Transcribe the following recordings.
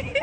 Nigga,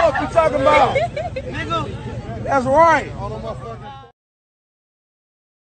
what you talking about? Nigga, that's right.